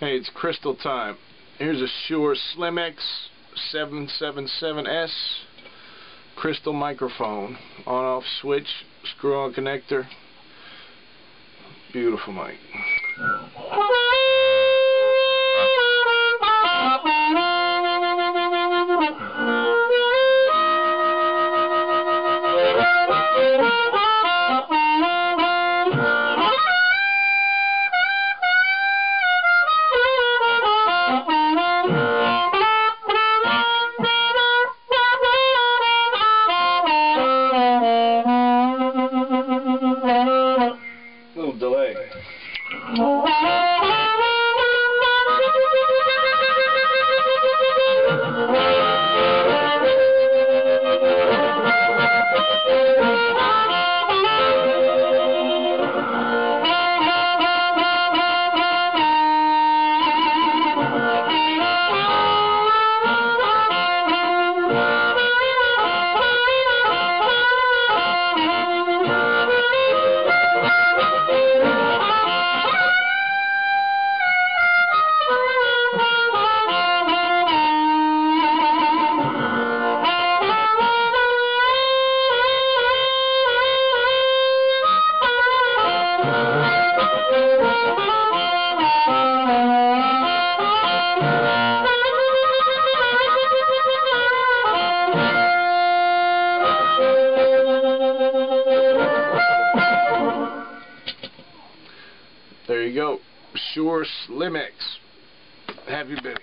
Hey, it's crystal time. Here's a Shure Slim X 777S crystal microphone. On-off switch, screw-on connector. Beautiful mic. Delay. There you go, Shure Slim X. Have you been?